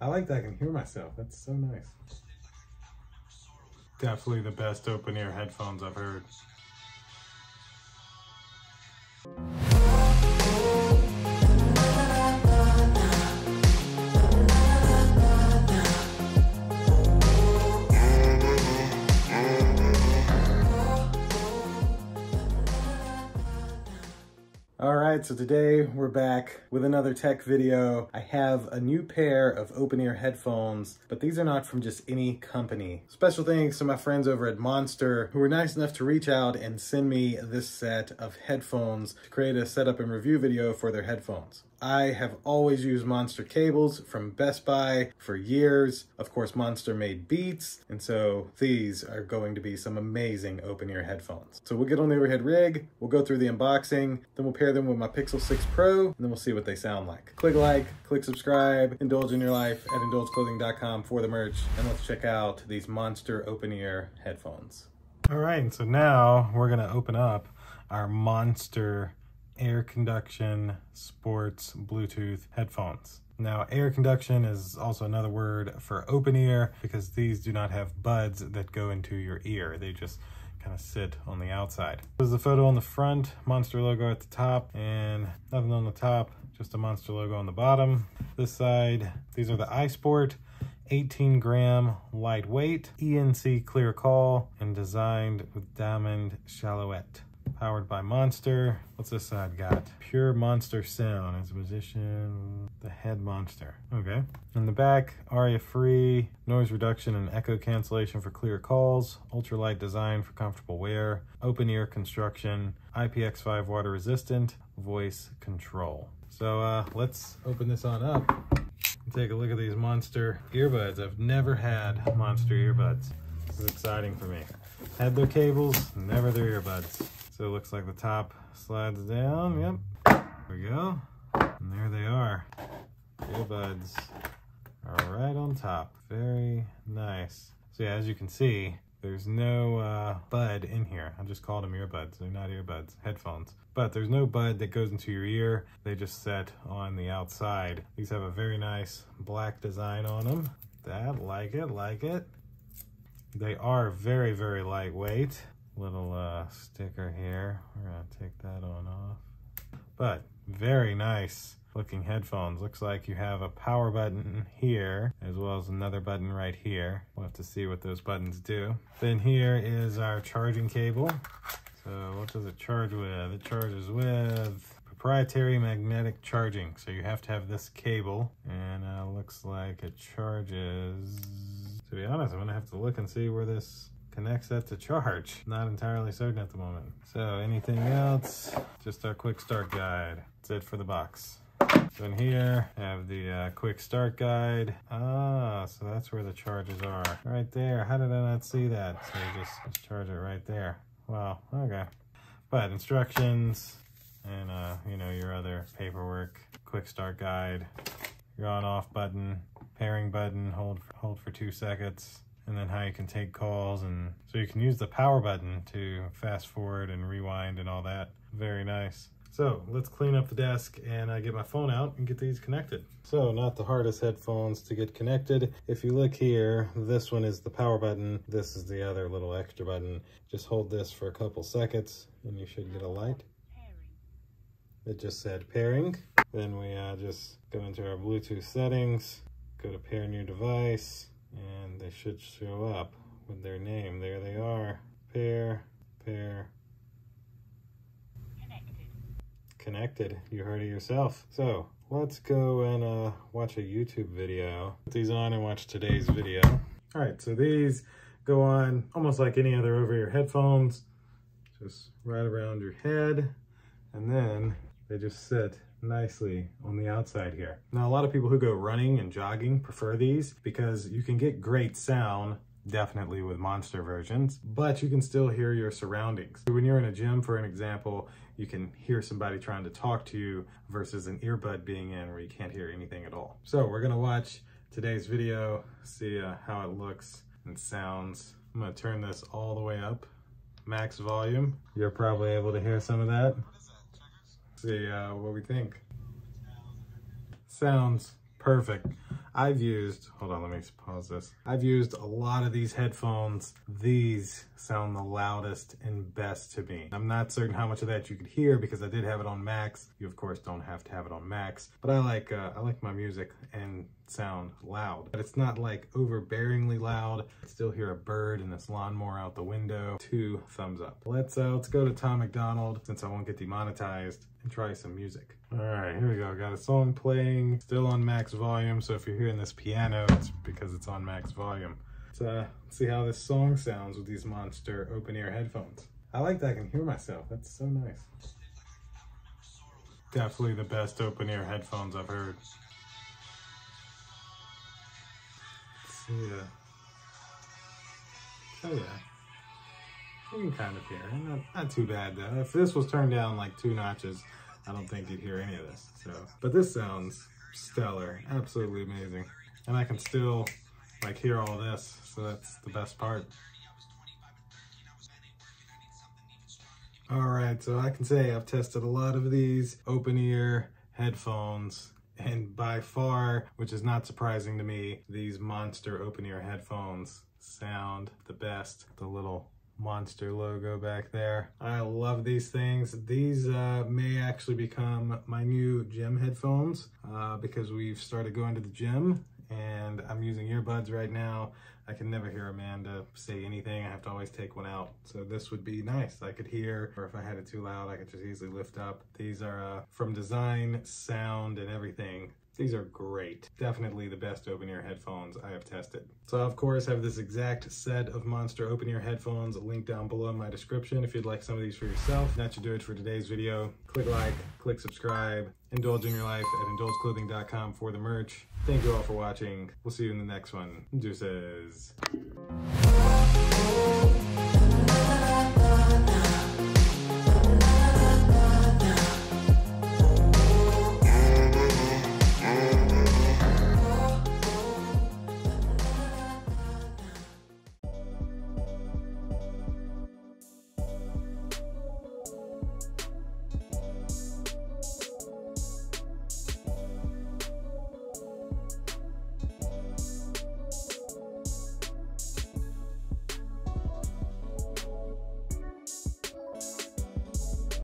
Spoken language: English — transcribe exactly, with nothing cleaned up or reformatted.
I like that I can hear myself. That's so nice. Definitely the best open ear headphones I've heard. Alright, so today we're back with another tech video. I have a new pair of open ear headphones, but these are not from just any company. Special thanks to my friends over at Monster, who were nice enough to reach out and send me this set of headphones to create a setup and review video for their headphones. I have always used Monster cables from Best Buy for years. Of course, Monster made Beats, and so these are going to be some amazing open ear headphones. So we'll get on the overhead rig, we'll go through the unboxing, then we'll pair them with my Pixel six Pro, and then we'll see what they sound like. Click like, click subscribe, indulge in your life at indulge clothing dot com for the merch, and let's check out these Monster open ear headphones. All right, so now we're gonna open up our Monster Air Conduction Sports Bluetooth headphones. Now, air conduction is also another word for open ear because these do not have buds that go into your ear. They just kind of sit on the outside. This is a photo on the front, Monster logo at the top, and nothing on the top, just a Monster logo on the bottom. This side, these are the iSport, eighteen gram lightweight, E N C clear call, and designed with diamond shallowette. Powered by Monster. What's this side got? Pure Monster sound as a musician, the head Monster. Okay. In the back, Aria Free, noise reduction and echo cancellation for clear calls, ultralight design for comfortable wear, open ear construction, I P X five water resistant, voice control. So uh, let's open this on up and take a look at these Monster earbuds. I've never had Monster earbuds. This is exciting for me. Had their cables, never their earbuds. So it looks like the top slides down, yep. There we go, and there they are. Earbuds are right on top, very nice. So yeah, as you can see, there's no uh, bud in here. I just called them earbuds, they're not earbuds, headphones. But there's no bud that goes into your ear, they just sit on the outside. These have a very nice black design on them. That, like it, like it. They are very, very lightweight. Little uh, sticker here. We're gonna take that on off. But very nice looking headphones. Looks like you have a power button here as well as another button right here. We'll have to see what those buttons do. Then here is our charging cable. So what does it charge with? It charges with proprietary magnetic charging. So you have to have this cable, and uh, looks like it charges. To be honest, I'm gonna have to look and see where this connects that to charge. Not entirely certain at the moment. So anything else? Just our quick start guide. That's it for the box. So in here, I have the uh, quick start guide. Ah, so that's where the charges are. Right there. How did I not see that? So just, just charge it right there. Wow, okay. But instructions and, uh, you know, your other paperwork. Quick start guide. Your on-off button. Pairing button. Hold for, hold for two seconds. And then how you can take calls, and so you can use the power button to fast forward and rewind and all that. Very nice. So let's clean up the desk and I get my phone out and get these connected. So not the hardest headphones to get connected. If you look here, this one is the power button. This is the other little extra button. Just hold this for a couple seconds and you should get a light. It just said pairing. Then we uh, just go into our Bluetooth settings, go to pair new device, and they should show up with their name. There they are. Pair, pair. Connected. Connected. You heard it yourself. So let's go and uh, watch a YouTube video. Put these on and watch today's video. All right, so these go on almost like any other over-ear headphones, just right around your head, and then they just sit nicely on the outside here. Now, a lot of people who go running and jogging prefer these because you can get great sound, definitely with Monster versions, but you can still hear your surroundings. When you're in a gym, for an example, you can hear somebody trying to talk to you versus an earbud being in where you can't hear anything at all. So we're gonna watch today's video, see uh, how it looks and sounds. I'm gonna turn this all the way up, max volume. You're probably able to hear some of that. See uh, what we think. Sounds perfect. I've used, hold on, let me pause this. I've used a lot of these headphones. These sound the loudest and best to me. I'm not certain how much of that you could hear because I did have it on max. You of course don't have to have it on max, but I like uh, I like my music and sound loud, but it's not like overbearingly loud. I still hear a bird and this lawnmower out the window. Two thumbs up. Let's uh, let's go to Tom McDonald, since I won't get demonetized, and try some music. All right, here we go. Got a song playing, still on max volume. So if you're hearing this piano, it's because it's on max volume. Let's uh, see how this song sounds with these Monster open ear headphones. I like that I can hear myself. That's so nice. Definitely the best open ear headphones I've heard. Yeah. Oh yeah. You can kind of hear it. Not, not too bad though. If this was turned down like two notches, I don't think you'd hear any of this. So, but this sounds stellar. Absolutely amazing. And I can still like hear all this. So that's the best part. All right. So I can say I've tested a lot of these open ear headphones. And by far, which is not surprising to me, these Monster open ear headphones sound the best. The little Monster logo back there. I love these things. These uh, may actually become my new gym headphones uh, because we've started going to the gym and I'm using earbuds right now. I can never hear Amanda say anything. I have to always take one out. So this would be nice. I could hear, or if I had it too loud, I could just easily lift up. These are uh, from design, sound, and everything. These are great. Definitely the best open ear headphones I have tested. So I, of course, have this exact set of Monster open ear headphones linked down below in my description if you'd like some of these for yourself. That should do it for today's video. Click like, click subscribe, indulge in your life at indulge clothing dot com for the merch. Thank you all for watching. We'll see you in the next one. Deuces.